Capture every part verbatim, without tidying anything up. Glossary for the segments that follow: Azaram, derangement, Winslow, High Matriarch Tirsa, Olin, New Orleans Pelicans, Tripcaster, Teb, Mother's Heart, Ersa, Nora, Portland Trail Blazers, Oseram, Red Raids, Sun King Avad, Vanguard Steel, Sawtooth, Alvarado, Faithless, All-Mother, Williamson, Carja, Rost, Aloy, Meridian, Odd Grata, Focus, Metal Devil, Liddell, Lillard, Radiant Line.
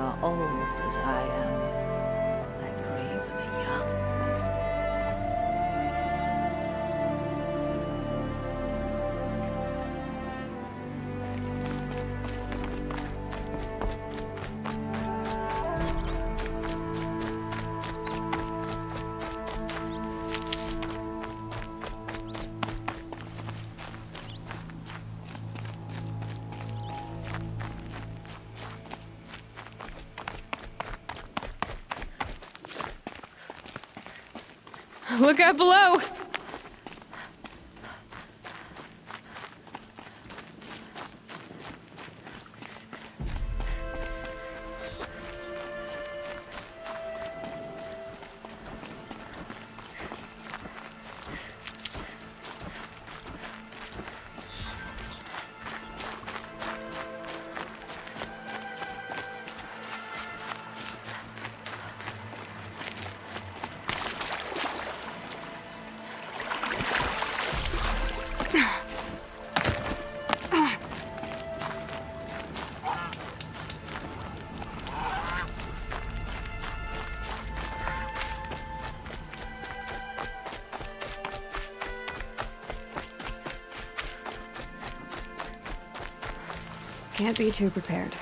are old as I am. I pray for the Look out below! Can't be too prepared.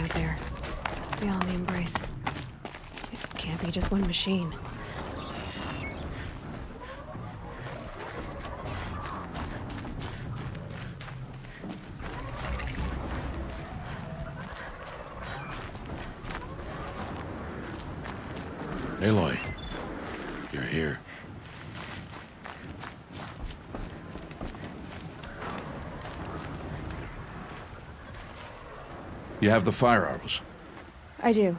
Out there, beyond the embrace. It can't be just one machine. Aloy, you're here. You have the firearms? I do.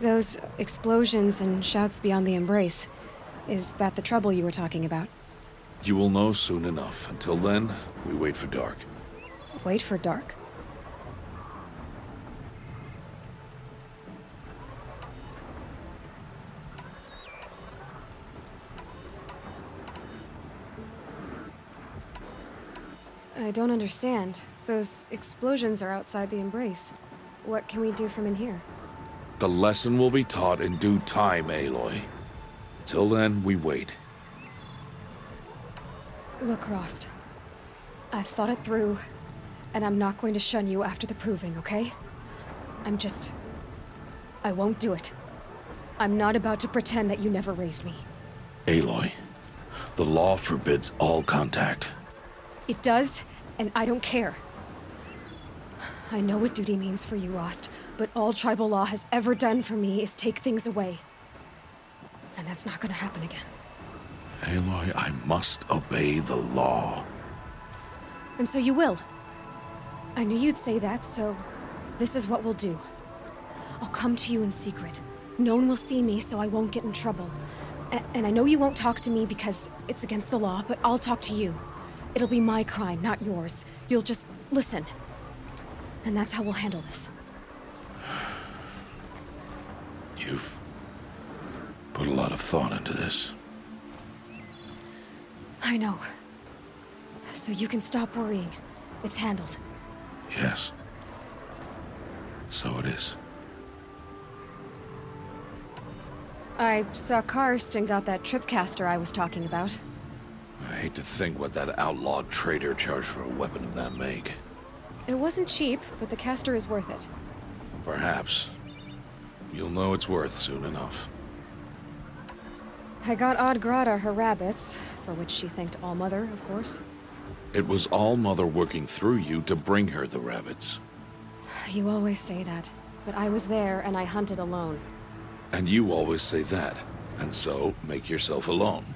Those explosions and shouts beyond the embrace. Is that the trouble you were talking about? You will know soon enough. Until then, we wait for dark. Wait for dark? I don't understand. Those explosions are outside the embrace. What can we do from in here? The lesson will be taught in due time, Aloy. Till then, we wait. Look, Rost. I've thought it through, and I'm not going to shun you after the proving, okay? I'm just... I won't do it. I'm not about to pretend that you never raised me. Aloy, the law forbids all contact. It does, and I don't care. I know what duty means for you, Rost, but all tribal law has ever done for me is take things away. And that's not gonna happen again. Aloy, I must obey the law. And so you will. I knew you'd say that, so this is what we'll do. I'll come to you in secret. No one will see me, so I won't get in trouble. A- and I know you won't talk to me because it's against the law, but I'll talk to you. It'll be my crime, not yours. You'll just listen. And that's how we'll handle this. You've put a lot of thought into this. I know. So you can stop worrying. It's handled. Yes. So it is. I saw Karst and got that Tripcaster I was talking about. I hate to think what that outlawed trader charged for a weapon of that make. It wasn't cheap, but the caster is worth it. Perhaps. You'll know it's worth soon enough. I got Odd Grata her rabbits, for which she thanked All-Mother, of course. It was All-Mother working through you to bring her the rabbits. You always say that, but I was there and I hunted alone. And you always say that, and so make yourself alone.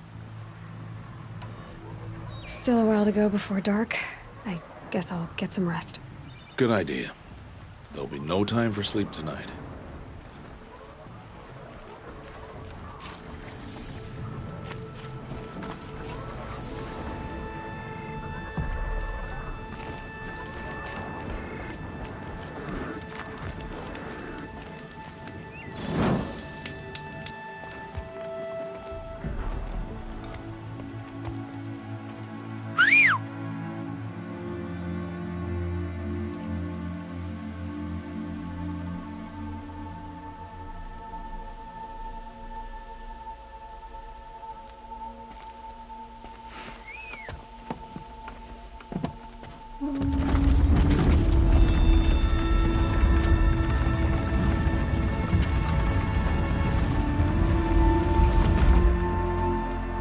Still a while to go before dark. I guess I'll get some rest. Good idea. There'll be no time for sleep tonight.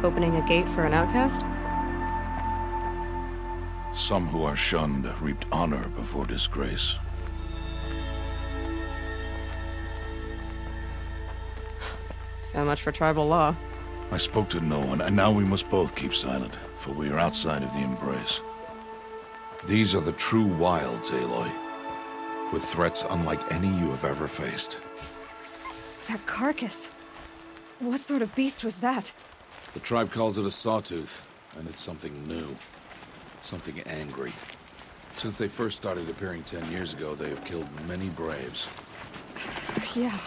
Opening a gate for an outcast? Some who are shunned reaped honor before disgrace. So much for tribal law. I spoke to no one, and now we must both keep silent, for we are outside of the embrace. These are the true wilds, Aloy, with threats unlike any you have ever faced. That carcass. What sort of beast was that? The tribe calls it a Sawtooth, and it's something new. Something angry. Since they first started appearing ten years ago, they have killed many braves. Yeah.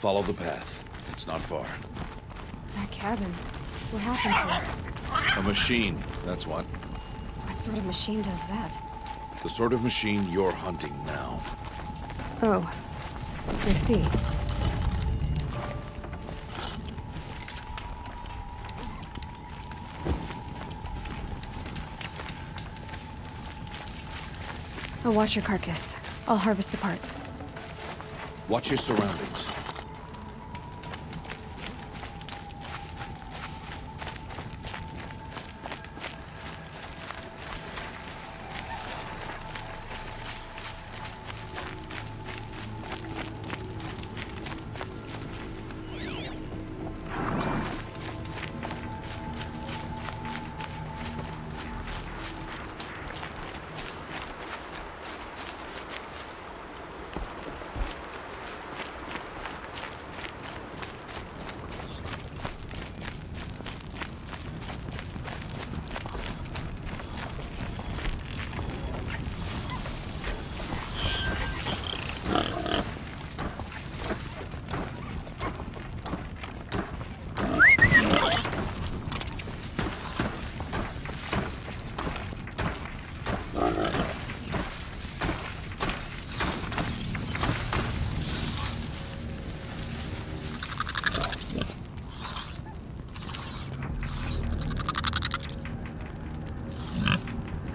Follow the path. It's not far. That cabin. What happened to it? A machine, that's what. What sort of machine does that? The sort of machine you're hunting now. Oh, I see. I'll watch your carcass. I'll harvest the parts. Watch your surroundings.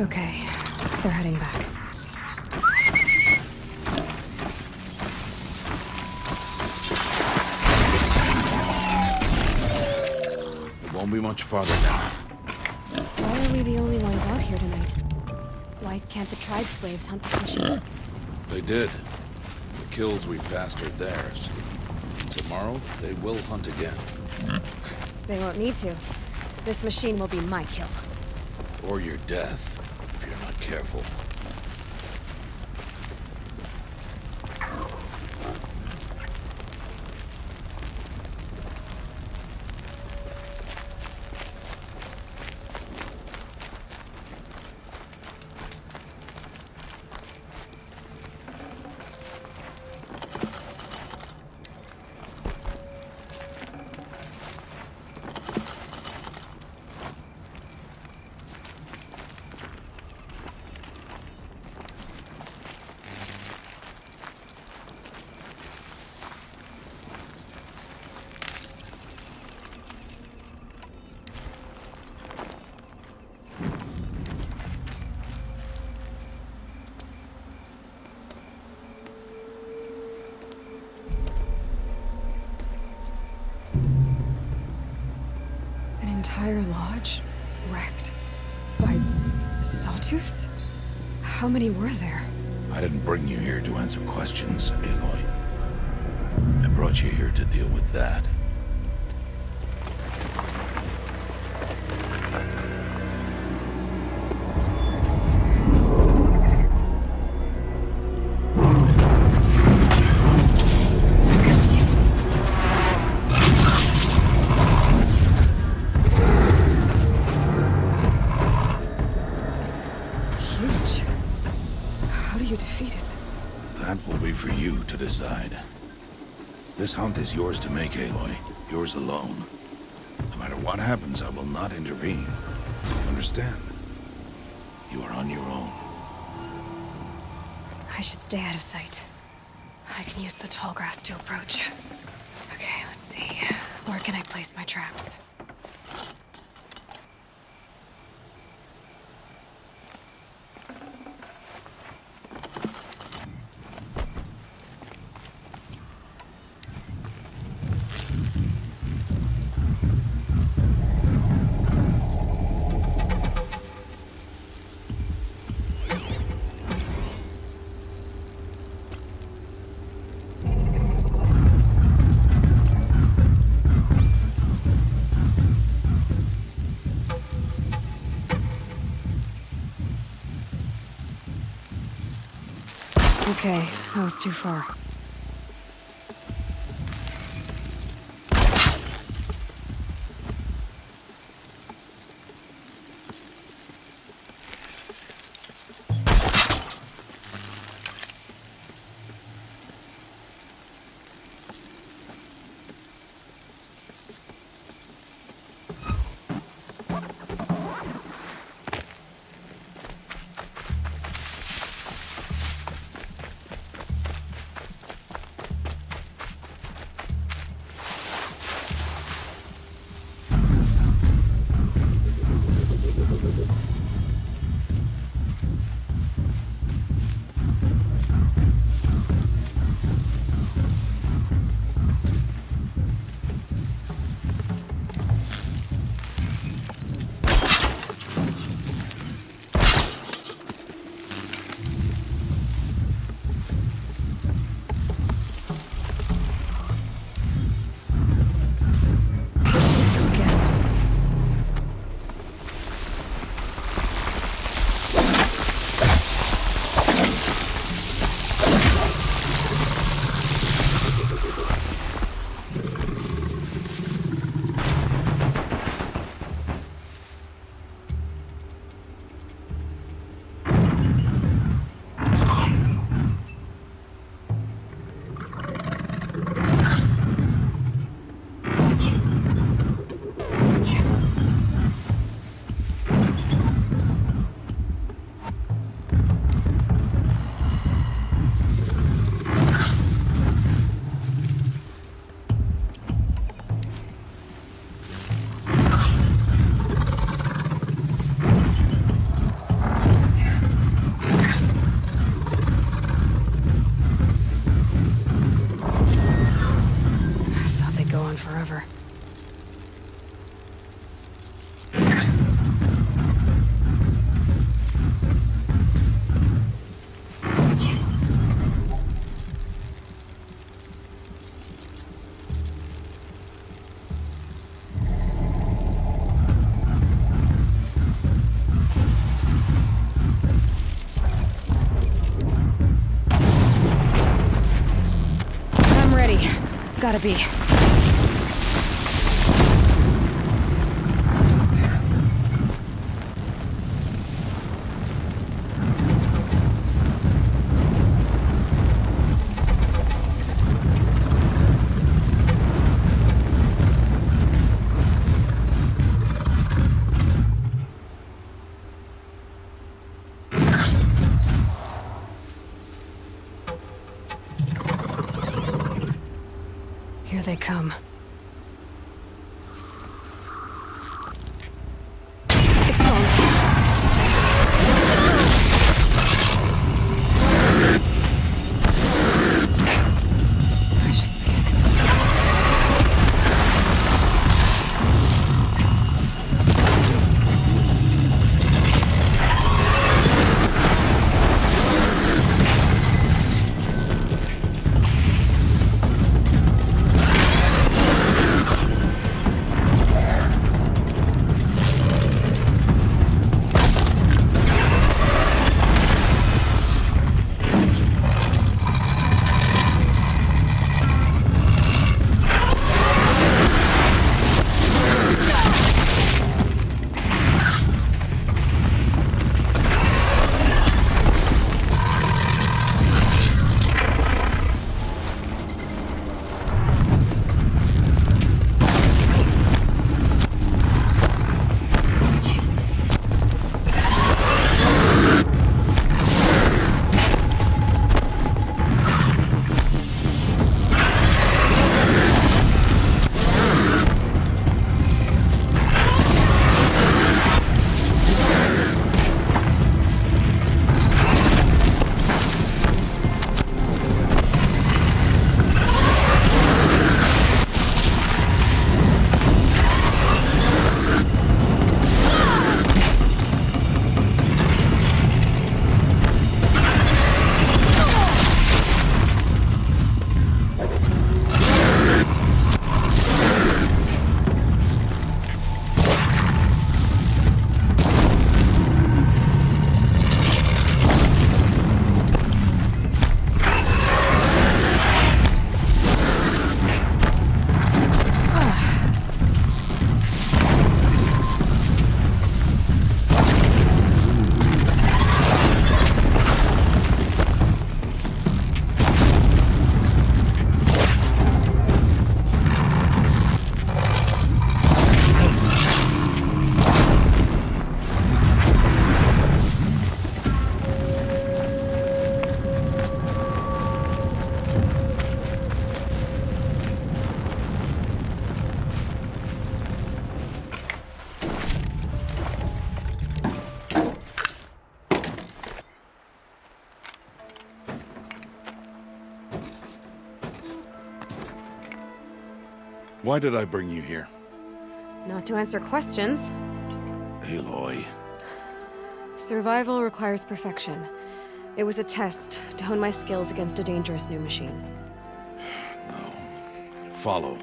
Okay, they're heading back. It won't be much farther now. Why are we the only ones out here tonight? Why can't the tribe's braves hunt this machine? They did. The kills we passed are theirs. Tomorrow, they will hunt again. They won't need to. This machine will be my kill. Or your death. Careful. entire lodge wrecked by Sawtooths? How many were there? I didn't bring you here to answer questions, Aloy. I brought you here to deal with that. This hunt is yours to make, Aloy. Yours alone. No matter what happens, I will not intervene. You understand? You are on your own. I should stay out of sight. I can use the tall grass to approach. Okay, let's see. Where can I place my traps? Okay, that was too far. Gotta be. They come. I should scan it. Why did I bring you here? Not to answer questions. Aloy. Survival requires perfection. It was a test to hone my skills against a dangerous new machine. No. Follow.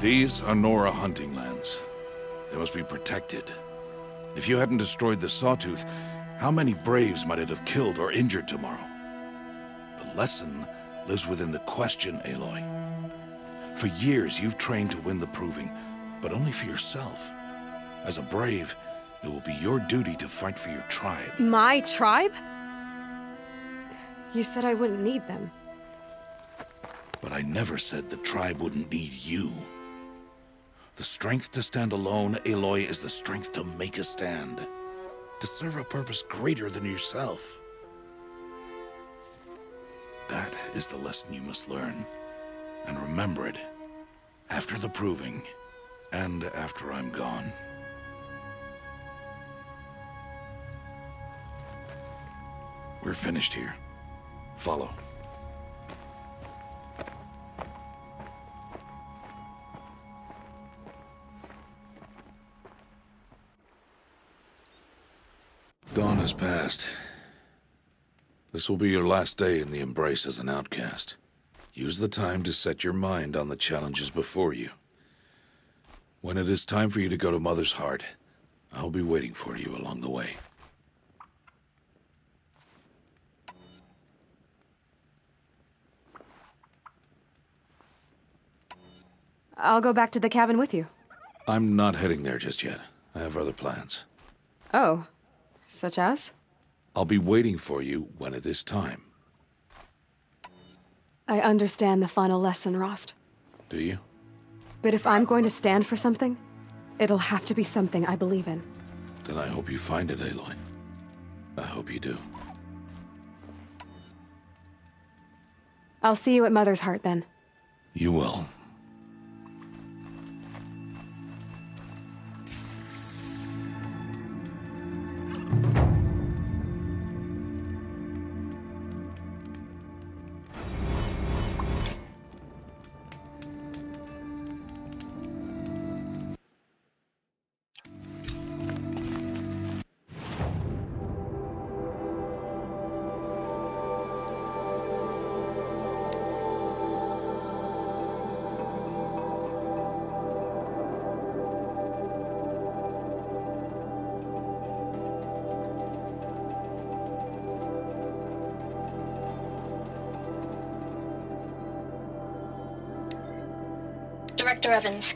These are Nora hunting lands. They must be protected. If you hadn't destroyed the Sawtooth, how many Braves might it have killed or injured tomorrow? The lesson lives within the question, Aloy. For years, you've trained to win the proving, but only for yourself. As a Brave, it will be your duty to fight for your tribe. My tribe? You said I wouldn't need them. But I never said the tribe wouldn't need you. The strength to stand alone, Aloy, is the strength to make a stand. To serve a purpose greater than yourself. That is the lesson you must learn. And remember it. After the proving. And after I'm gone. We're finished here. Follow. Dawn has passed. This will be your last day in the Embrace as an outcast. Use the time to set your mind on the challenges before you. When it is time for you to go to Mother's Heart, I'll be waiting for you along the way. I'll go back to the cabin with you. I'm not heading there just yet. I have other plans. Oh. Such as? I'll be waiting for you when it is time. I understand the final lesson, Rost. Do you? But if I'm going to stand for something, it'll have to be something I believe in. Then I hope you find it, Aloy. I hope you do. I'll see you at Mother's Heart, then. You will. Director Evans.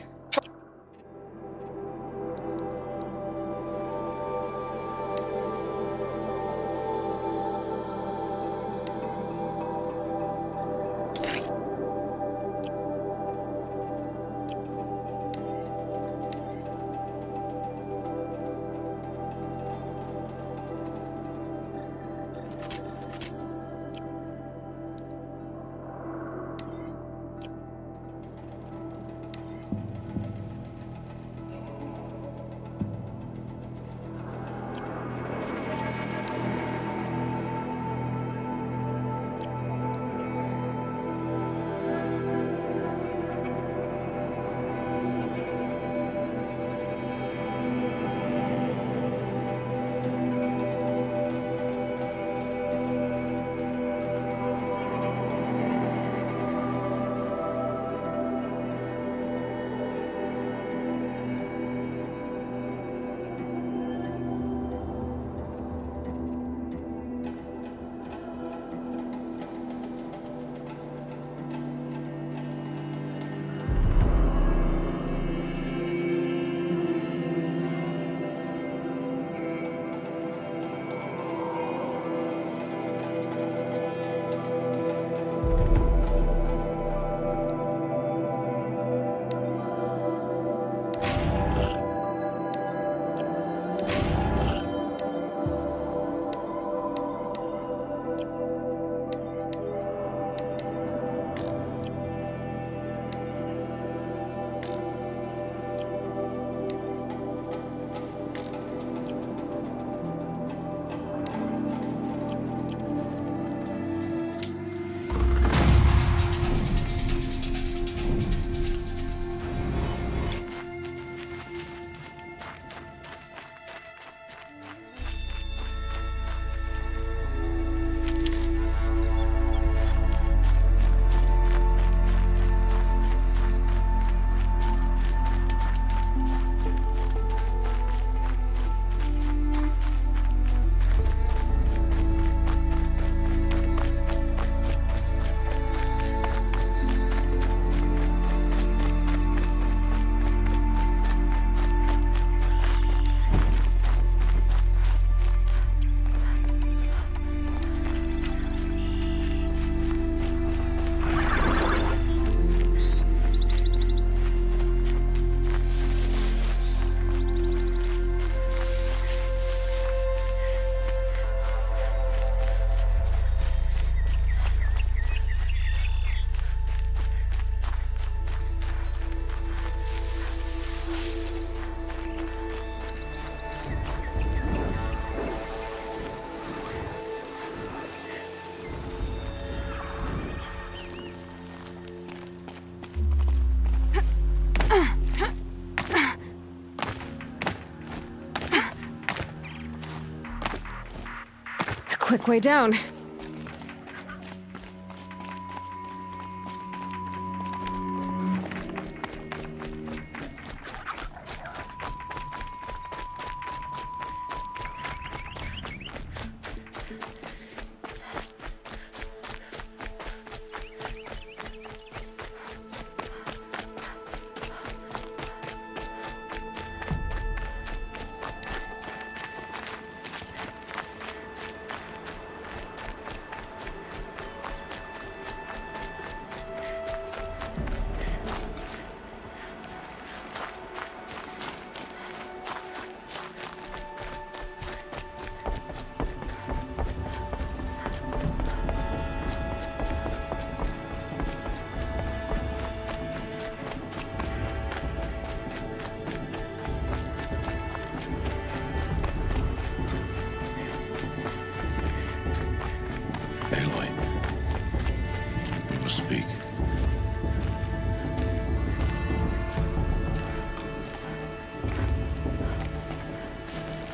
quick way down.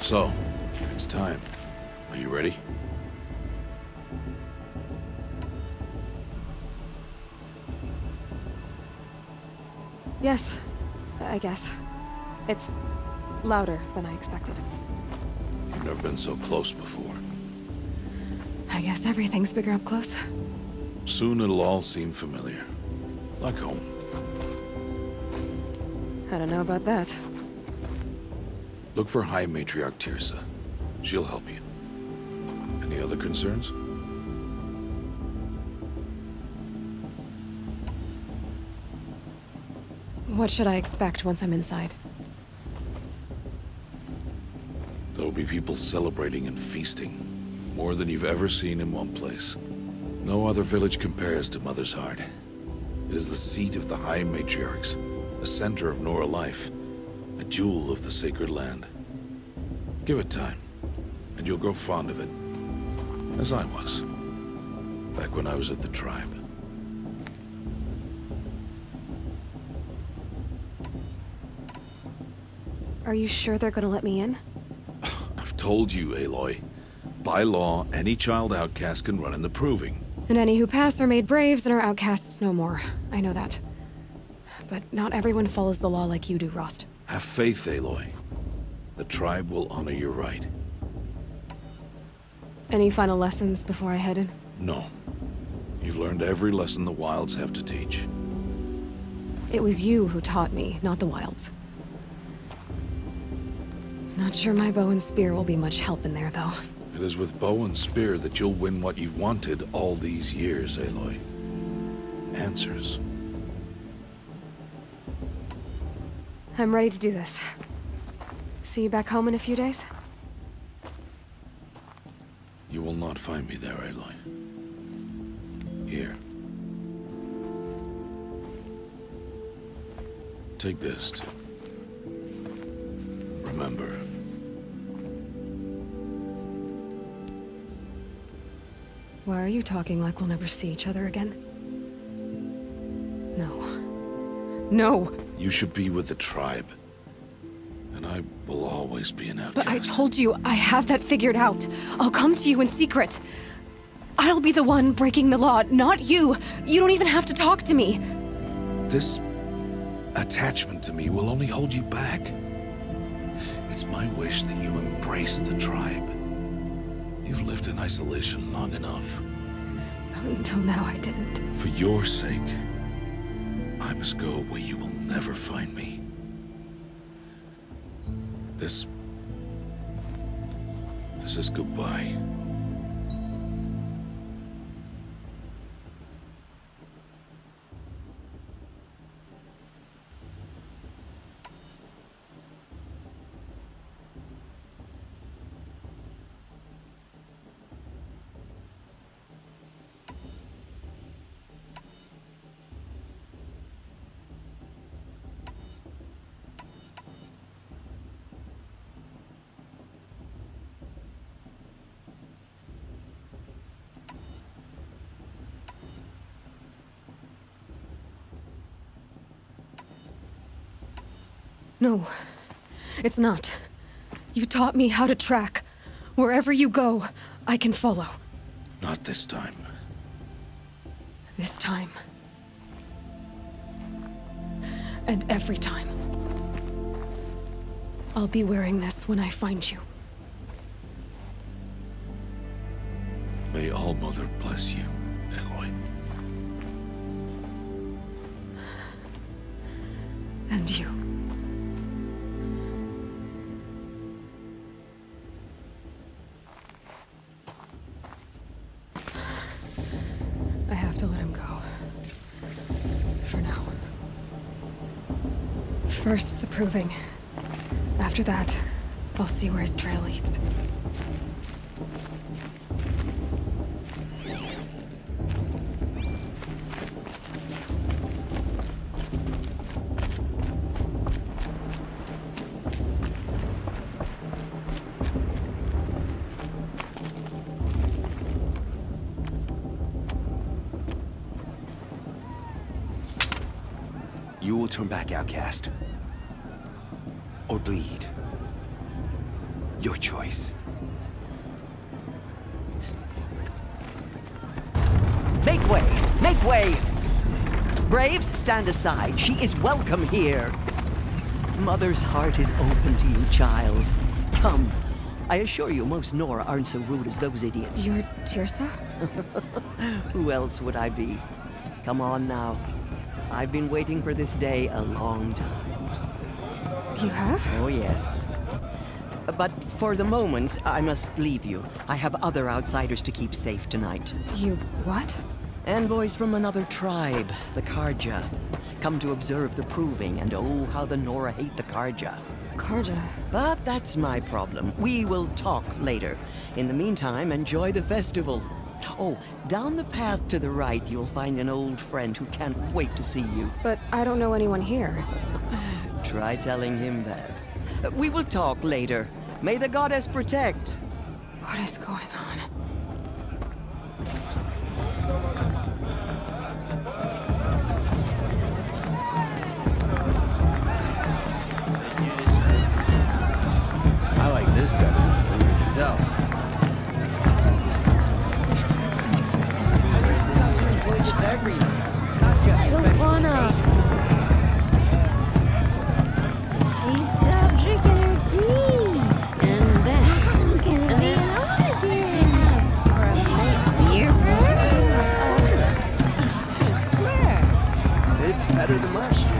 So, it's time. Are you ready? Yes, I guess. It's louder than I expected. I've never been so close before. I guess everything's bigger up close. Soon it'll all seem familiar. Like home. I don't know about that. Look for High Matriarch Tirsa. She'll help you. Any other concerns? What should I expect once I'm inside? There'll be people celebrating and feasting. More than you've ever seen in one place. No other village compares to Mother's Heart. It is the seat of the High Matriarchs, a center of Nora life. A jewel of the sacred land. Give it time, and you'll grow fond of it. As I was, back when I was at the tribe. Are you sure they're gonna let me in? I've told you, Aloy. By law, any child outcast can run in the proving. And any who pass are made braves and are outcasts no more. I know that. But not everyone follows the law like you do, Rost. Have faith, Aloy. The tribe will honor your right. Any final lessons before I head in? No. You've learned every lesson the Wilds have to teach. It was you who taught me, not the Wilds. Not sure my bow and spear will be much help in there, though. It is with bow and spear that you'll win what you've wanted all these years, Aloy. Answers. I'm ready to do this. See you back home in a few days? You will not find me there, Aloy. Here. Take this to... remember. Why are you talking like we'll never see each other again? No. No! You should be with the tribe. And I will always be an outcast. But I told you, I have that figured out. I'll come to you in secret. I'll be the one breaking the law, not you. You don't even have to talk to me. This attachment to me will only hold you back. It's my wish that you embrace the tribe. You've lived in isolation long enough. Not until now, I didn't. For your sake, I must go where you will never find me. This... this is goodbye. No, it's not. You taught me how to track. Wherever you go, I can follow. Not this time. This time. And every time. I'll be wearing this when I find you. May All-Mother bless you, Aloy. And you. I have to let him go. For now. First, the proving. After that, I'll see where his trail leads. You will turn back, outcast. Or bleed. Your choice. Make way! Make way! Braves, stand aside. She is welcome here. Mother's heart is open to you, child. Come. I assure you, most Nora aren't so rude as those idiots. You're Tirsa? Who else would I be? Come on now. I've been waiting for this day a long time. You have? Oh, yes. But for the moment, I must leave you. I have other outsiders to keep safe tonight. You what? Envoys from another tribe, the Carja. Come to observe the proving, and oh, how the Nora hate the Carja. Carja? But that's my problem. We will talk later. In the meantime, enjoy the festival. Oh, down the path to the right, you'll find an old friend who can't wait to see you. But I don't know anyone here. Try telling him that. Uh, we will talk later. May the goddess protect. What is going on? I like this better than the food itself. It's everywhere. Not just I don't wanna. Better than last year.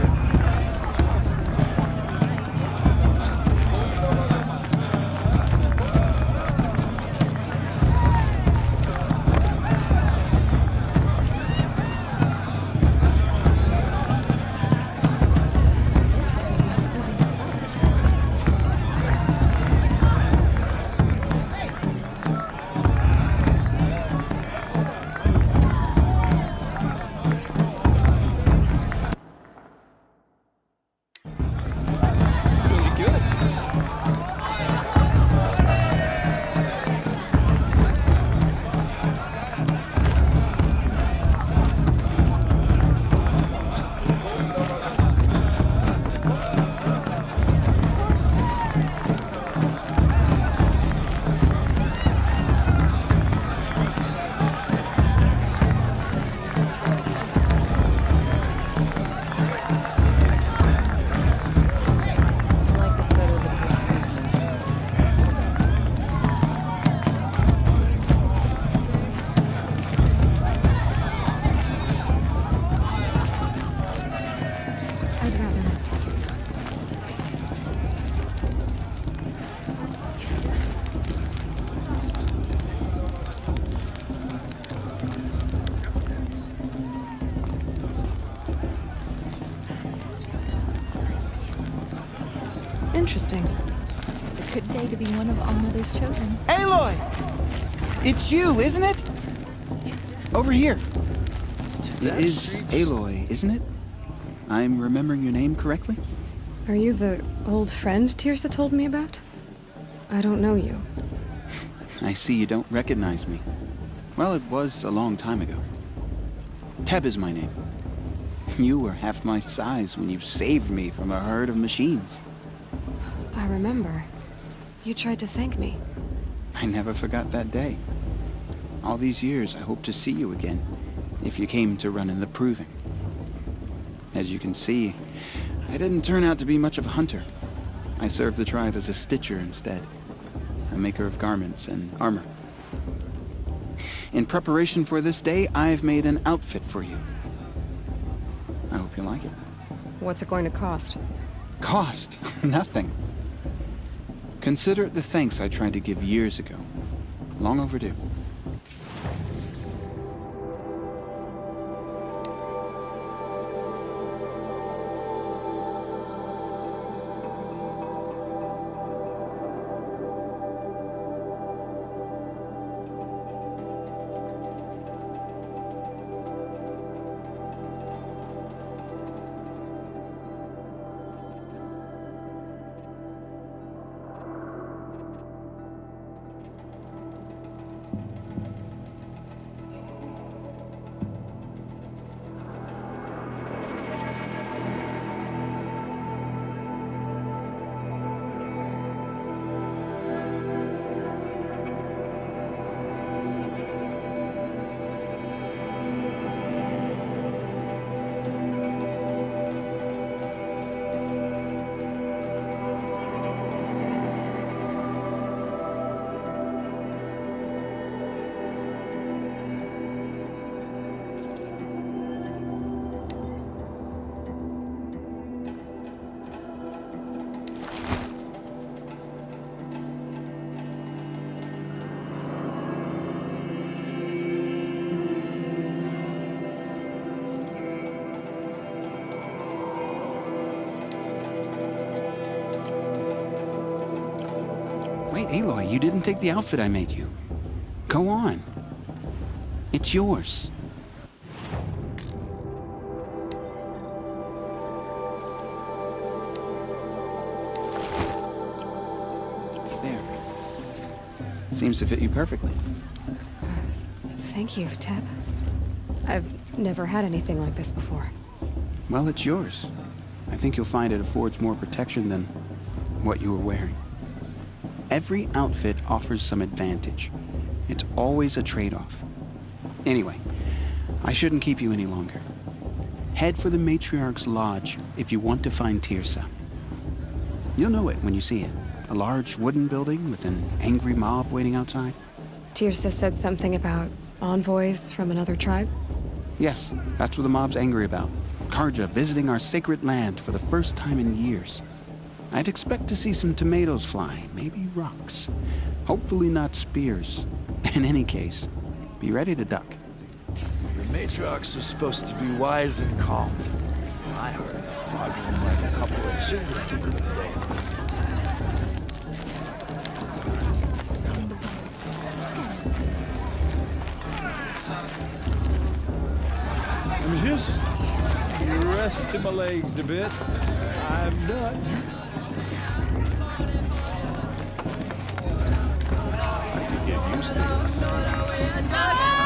Interesting. It's a good day to be one of All-Mother's chosen. Aloy! It's you, isn't it? Over here. It is Aloy, isn't it? I'm remembering your name correctly? Are you the old friend Tirsa told me about? I don't know you. I see you don't recognize me. Well, it was a long time ago. Teb is my name. You were half my size when you saved me from a herd of machines. I remember. You tried to thank me. I never forgot that day. All these years, I hope to see you again, if you came to run in the proving. As you can see, I didn't turn out to be much of a hunter. I served the tribe as a stitcher instead, a maker of garments and armor. In preparation for this day, I've made an outfit for you. I hope you like it. What's it going to cost? Cost? Nothing. Consider it the thanks I tried to give years ago. Long overdue. Aloy, you didn't take the outfit I made you. Go on. It's yours. There. Seems to fit you perfectly. Uh, thank you, Teb. I've never had anything like this before. Well, it's yours. I think you'll find it affords more protection than what you were wearing. Every outfit offers some advantage. It's always a trade-off. Anyway, I shouldn't keep you any longer. Head for the Matriarch's Lodge if you want to find Tirsa. You'll know it when you see it. A large wooden building with an angry mob waiting outside. Tirsa said something about envoys from another tribe? Yes, that's what the mob's angry about. Carja visiting our sacred land for the first time in years. I'd expect to see some tomatoes fly, maybe rocks. Hopefully not spears. In any case, be ready to duck. The matriarchs are supposed to be wise and calm. I heard arguing like a couple of children the other day. I'm just resting my legs a bit. I'm done. Used to this. Time to leave.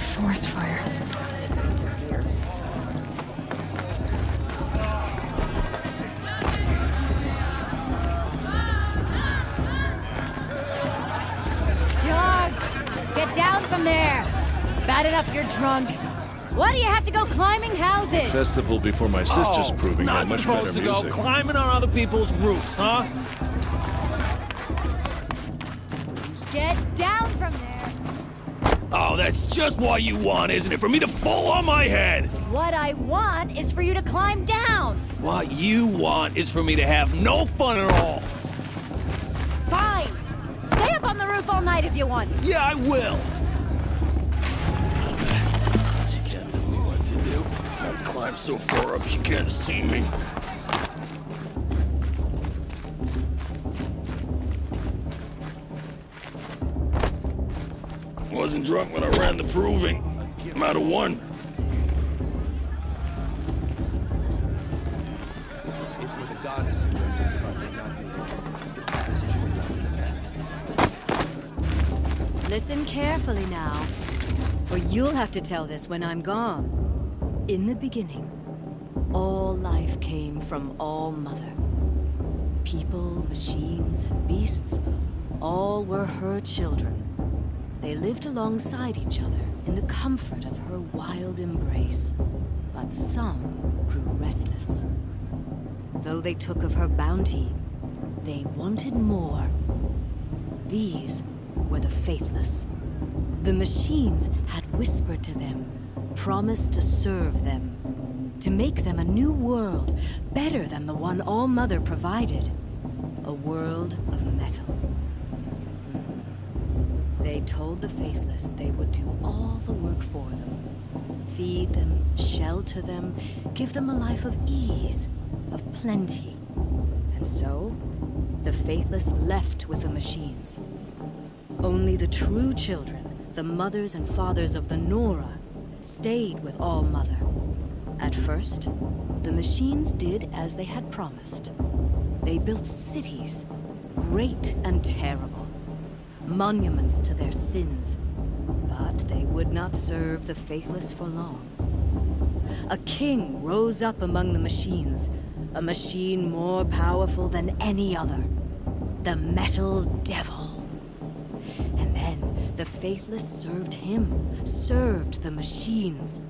forest fire. Dog! Get down from there! Bad enough you're drunk. Why do you have to go climbing houses? A festival before my sister's oh, proving how much better music. Not supposed to go climbing on other people's roofs, huh? Get down from there! Oh, that's just what you want, isn't it? For me to fall on my head! What I want is for you to climb down! What you want is for me to have no fun at all! Fine! Stay up on the roof all night if you want! Yeah, I will! She can't tell me what to do. I'll climb so far up she can't see me. I wasn't drunk when I ran the proving. I'm out of one. Listen carefully now, for you'll have to tell this when I'm gone. In the beginning, all life came from All-Mother. People, machines, and beasts, all were her children. They lived alongside each other in the comfort of her wild embrace, but some grew restless. Though they took of her bounty, they wanted more. These were the Faithless. The machines had whispered to them, promised to serve them, to make them a new world, better than the one All-Mother provided, a world of metal. They told the Faithless they would do all the work for them. Feed them, shelter them, give them a life of ease, of plenty. And so, the Faithless left with the machines. Only the true children, the mothers and fathers of the Nora, stayed with All-Mother. At first, the machines did as they had promised. They built cities, great and terrible. Monuments to their sins, but they would not serve the Faithless for long. A king rose up among the machines, a machine more powerful than any other, the Metal Devil. And then the Faithless served him, served the machines.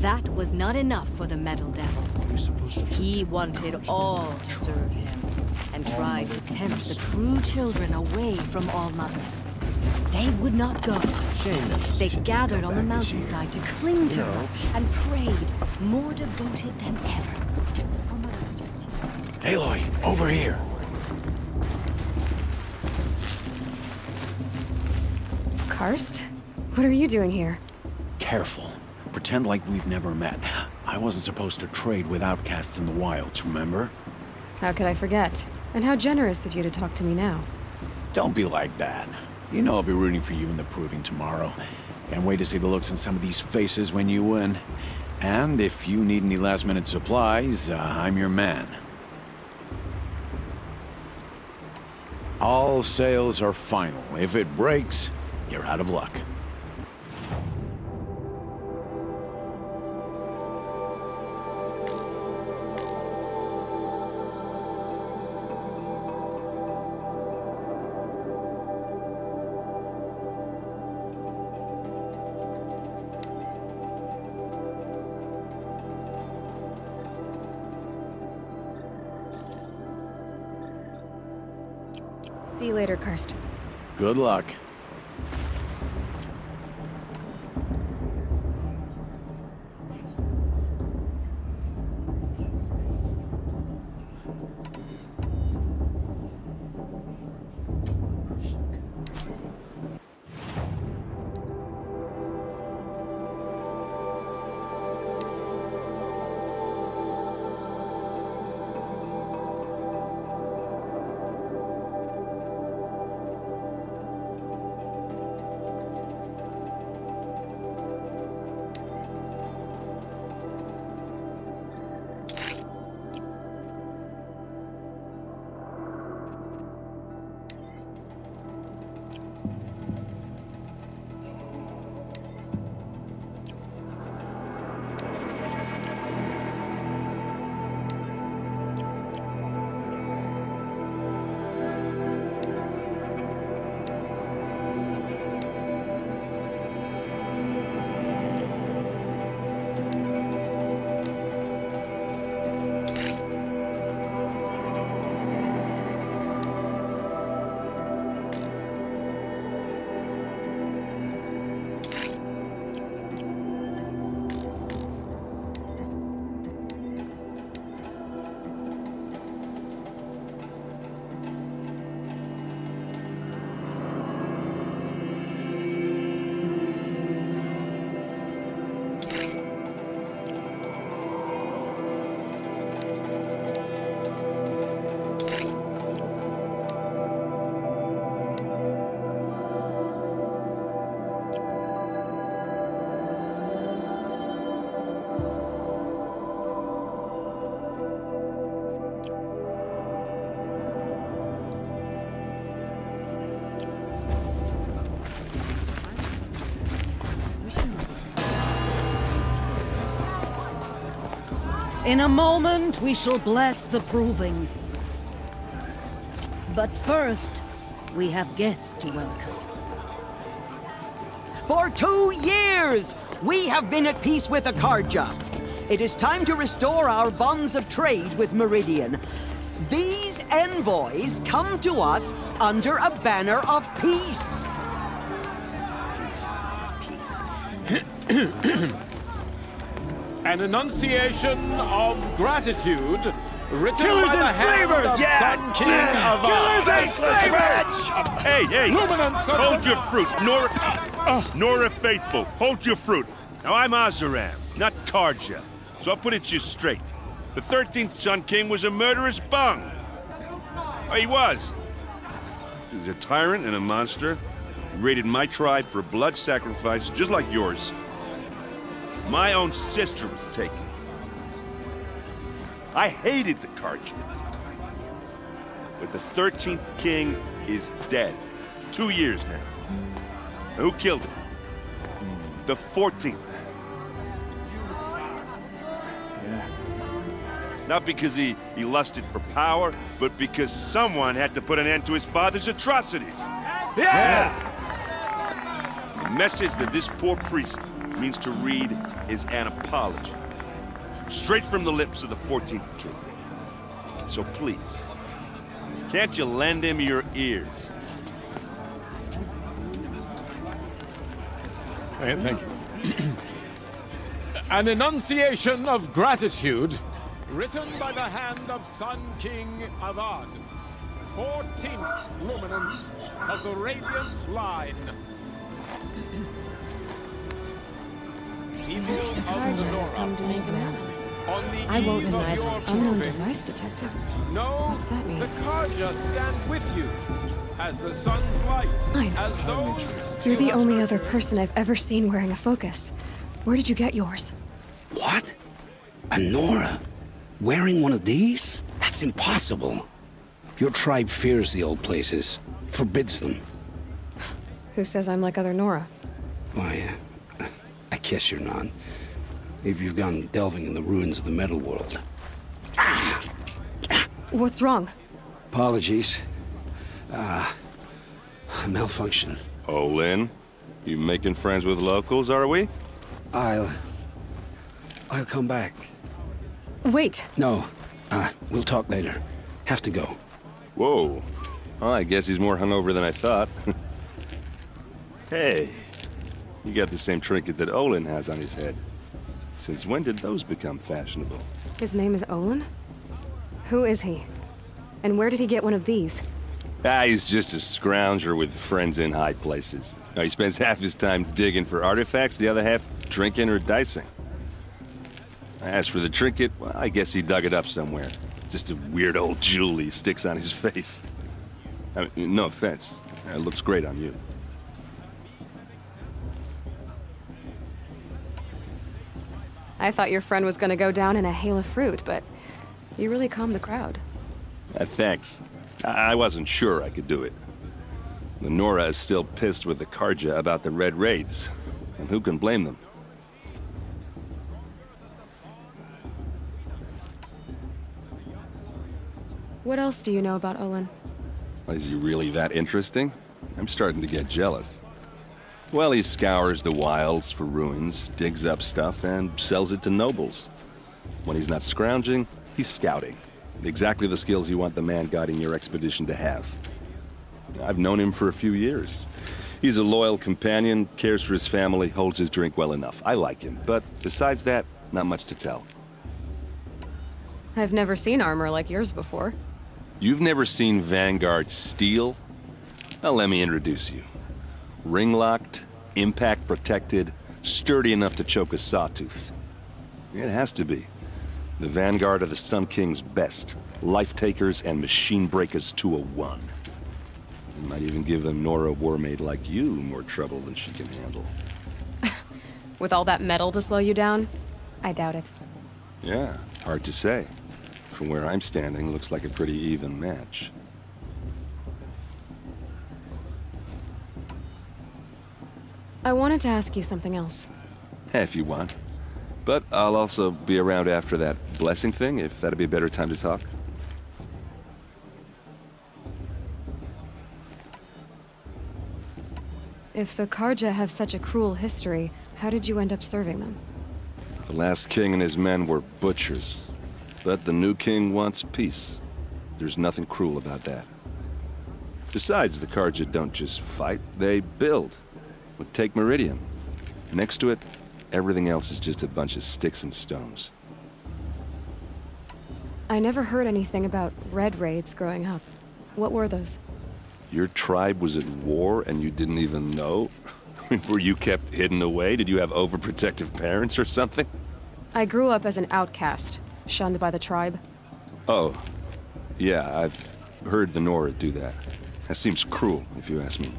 That was not enough for the Metal Devil. He wanted all to serve him, and tried to tempt the true children away from All-Mother. They would not go. They gathered on the mountainside to cling to her, and prayed, more devoted than ever. Aloy, over here! Karst? What are you doing here? Careful. Pretend like we've never met. I wasn't supposed to trade with outcasts in the wilds, remember? How could I forget? And how generous of you to talk to me now. Don't be like that. You know I'll be rooting for you in the proving tomorrow. Can't wait to see the looks on some of these faces when you win. And if you need any last-minute supplies, uh, I'm your man. All sales are final. If it breaks, you're out of luck. See you later, Karst. Good luck. In a moment, we shall bless the proving. But first, we have guests to welcome. For two years, we have been at peace with the Carja. It is time to restore our bonds of trade with Meridian. These envoys come to us under a banner of peace. Peace, it's peace. An enunciation of gratitude written Killers by the and hand slavers. Of yeah. Sun King Avad. Killers and slavers! Uh, hey, hey! Luminance Hold of your fruit, Nora... Uh, Nora Faithful, hold your fruit. Now, I'm Azaram, not Carja, so I'll put it to you straight. The thirteenth Sun King was a murderous bung. Oh, he was. He was a tyrant and a monster. He raided my tribe for blood sacrifice, just like yours. My own sister was taken. I hated the Carja. But the thirteenth king is dead. Two years now. Who killed him? The fourteenth. Yeah. Not because he, he lusted for power, but because someone had to put an end to his father's atrocities. Yeah! yeah. The message that this poor priest means to read is an apology. Straight from the lips of the fourteenth king. So please, can't you lend him your ears? Hey, thank you. An enunciation of gratitude written by the hand of Sun King Avad, fourteenth luminance of the Radiant Line. Evil of Nora. On the I won't deny some unknown device detected. No, what's that mean? The Carja stand with you as the sun's light. I know. As those You're the only other person I've ever seen wearing a focus. Where did you get yours? What? A Nora? Wearing one of these? That's impossible. Your tribe fears the old places, forbids them. Who says I'm like other Nora? Why, uh, guess you're not, if you've gone delving in the ruins of the metal world. Ah! Ah! What's wrong? Apologies. Uh, malfunction. Olin, you making friends with locals, are we? I'll... I'll come back. Wait. No. Uh, we'll talk later. Have to go. Whoa. Well, I guess he's more hungover than I thought. Hey. You got the same trinket that Olin has on his head. Since when did those become fashionable? His name is Olin? Who is he? And where did he get one of these? Ah, he's just a scrounger with friends in high places. Now, he spends half his time digging for artifacts, the other half drinking or dicing. As for the trinket, well, I guess he dug it up somewhere. Just a weird old jewel he sticks on his face. I mean, no offense. It looks great on you. I thought your friend was gonna go down in a hail of fruit, but you really calmed the crowd. Uh, thanks. I, I wasn't sure I could do it. The Nora is still pissed with the Carja about the Red Raids, and who can blame them? What else do you know about Olin? Is he really that interesting? I'm starting to get jealous. Well, he scours the wilds for ruins, digs up stuff, and sells it to nobles. When he's not scrounging, he's scouting. Exactly the skills you want the man guiding your expedition to have. I've known him for a few years. He's a loyal companion, cares for his family, holds his drink well enough. I like him, but besides that, not much to tell. I've never seen armor like yours before. You've never seen Vanguard Steel? Well, let me introduce you. Ring-locked, impact-protected, sturdy enough to choke a Sawtooth. It has to be. The Vanguard are the Sun King's best. Life-takers and machine-breakers to a one. You might even give a Nora warmaid like you more trouble than she can handle. With all that metal to slow you down? I doubt it. Yeah, hard to say. From where I'm standing, looks like a pretty even match. I wanted to ask you something else. If you want. But I'll also be around after that blessing thing, if that'd be a better time to talk. If the Carja have such a cruel history, how did you end up serving them? The last king and his men were butchers, but the new king wants peace. There's nothing cruel about that. Besides, the Carja don't just fight, they build. Would take Meridian. Next to it, everything else is just a bunch of sticks and stones. I never heard anything about Red Raids growing up. What were those? Your tribe was at war and you didn't even know? Were you kept hidden away? Did you have overprotective parents or something? I grew up as an outcast, shunned by the tribe. Oh, yeah, I've heard the Nora do that. That seems cruel, if you ask me.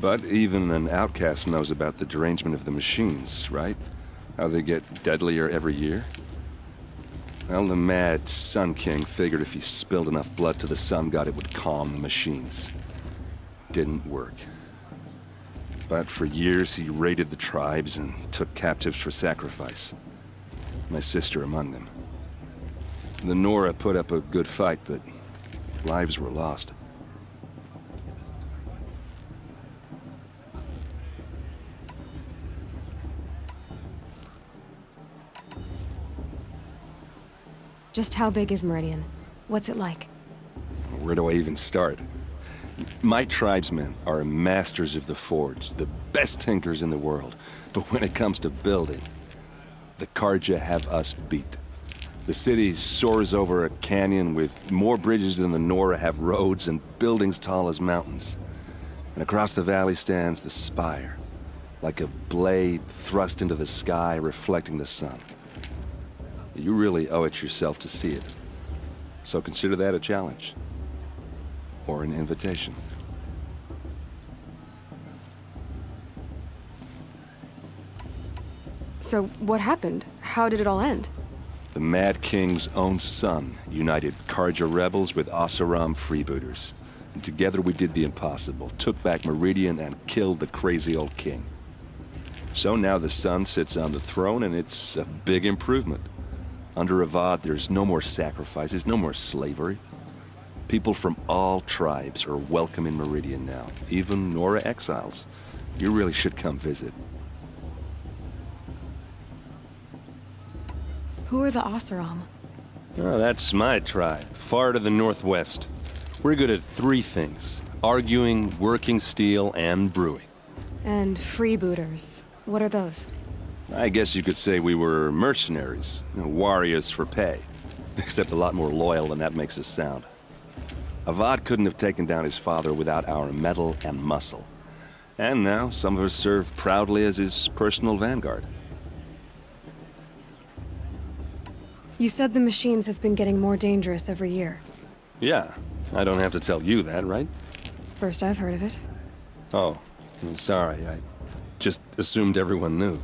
But even an outcast knows about the derangement of the machines, right? How they get deadlier every year? Well, the mad Sun King figured if he spilled enough blood to the Sun God, it would calm the machines. Didn't work. But for years, he raided the tribes and took captives for sacrifice. My sister among them. The Nora put up a good fight, but lives were lost. Just how big is Meridian? What's it like? Where do I even start? My tribesmen are masters of the forge, the best tinkers in the world. But when it comes to building, the Carja have us beat. The city soars over a canyon with more bridges than the Nora have roads and buildings tall as mountains. And across the valley stands the spire, like a blade thrust into the sky reflecting the sun. You really owe it yourself to see it. So consider that a challenge. Or an invitation. So what happened? How did it all end? The Mad King's own son united Carja rebels with Oseram freebooters. And together we did the impossible, took back Meridian and killed the crazy old king. So now the sun sits on the throne and it's a big improvement. Under Avad, there's no more sacrifices, no more slavery. People from all tribes are welcome in Meridian now, even Nora exiles. You really should come visit. Who are the Oseram? Oh, that's my tribe, far to the northwest. We're good at three things: arguing, working steel, and brewing. And freebooters. What are those? I guess you could say we were mercenaries, you know, warriors for pay. Except a lot more loyal than that makes us sound. Avad couldn't have taken down his father without our metal and muscle. And now, some of us serve proudly as his personal vanguard. You said the machines have been getting more dangerous every year. Yeah, I don't have to tell you that, right? First I've heard of it. Oh, I'm sorry, I just assumed everyone knew.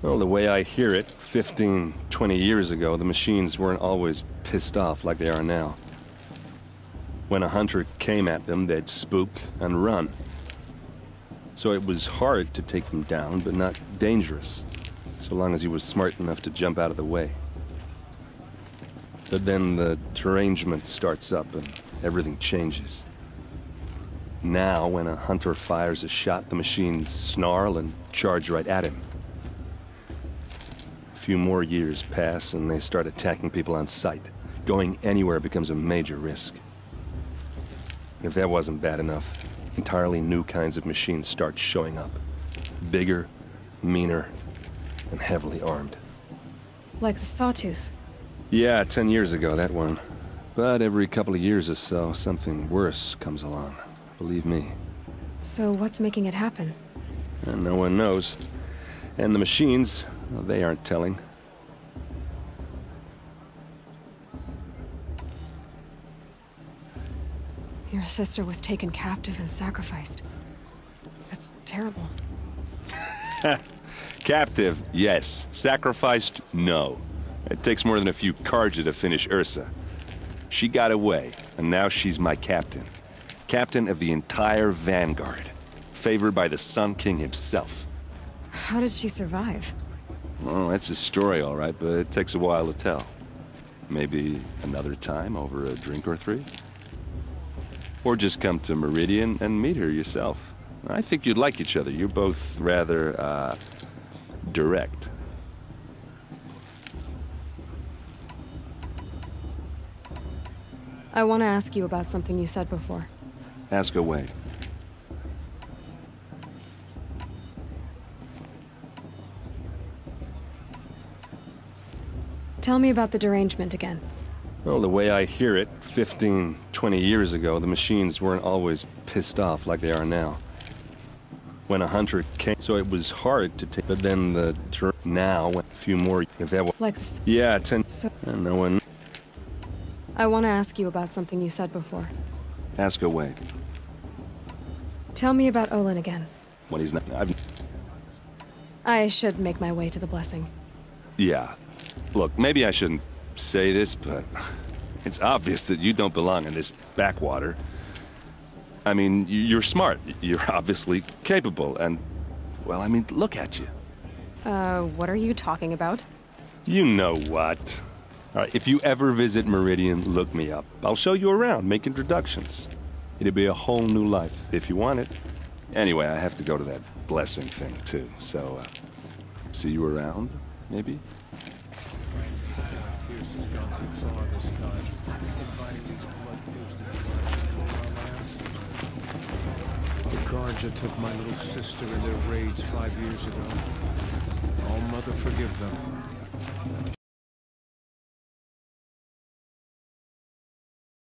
Well, the way I hear it, fifteen, twenty years ago, the machines weren't always pissed off like they are now. When a hunter came at them, they'd spook and run. So it was hard to take them down, but not dangerous, so long as he was smart enough to jump out of the way. But then the derangement starts up and everything changes. Now, when a hunter fires a shot, the machines snarl and charge right at him. A few more years pass and they start attacking people on sight. Going anywhere becomes a major risk. And if that wasn't bad enough, entirely new kinds of machines start showing up. Bigger, meaner, and heavily armed. Like the Sawtooth. Yeah, ten years ago, that one. But every couple of years or so, something worse comes along. Believe me. So what's making it happen? And no one knows. And the machines, well, they aren't telling. Your sister was taken captive and sacrificed. That's terrible. Captive, yes. Sacrificed, no. It takes more than a few Carja to finish Ersa. She got away, and now she's my captain. Captain of the entire Vanguard, favored by the Sun King himself. How did she survive? Well, that's his story, all right, but it takes a while to tell. Maybe another time over a drink or three? Or just come to Meridian and meet her yourself. I think you'd like each other. You're both rather, uh, direct. I want to ask you about something you said before. Ask away. Tell me about the derangement again. Well, the way I hear it, fifteen, twenty years ago, the machines weren't always pissed off like they are now. When a hunter came, so it was hard to take, but then the ter now, a few more, if that was... Like this? Yeah, ten... So and no one... I want to ask you about something you said before. Ask away. Tell me about Olin again. When he's not... I've... I should make my way to the blessing. Yeah. Look, maybe I shouldn't say this, but it's obvious that you don't belong in this backwater. I mean, you're smart. You're obviously capable, and, well, I mean, look at you. Uh, what are you talking about? You know what. All right, if you ever visit Meridian, look me up. I'll show you around, make introductions. It'll be a whole new life, if you want it. Anyway, I have to go to that blessing thing, too, so, uh, see you around, maybe? Carja took my little sister in their raids five years ago. All-Mother forgive them.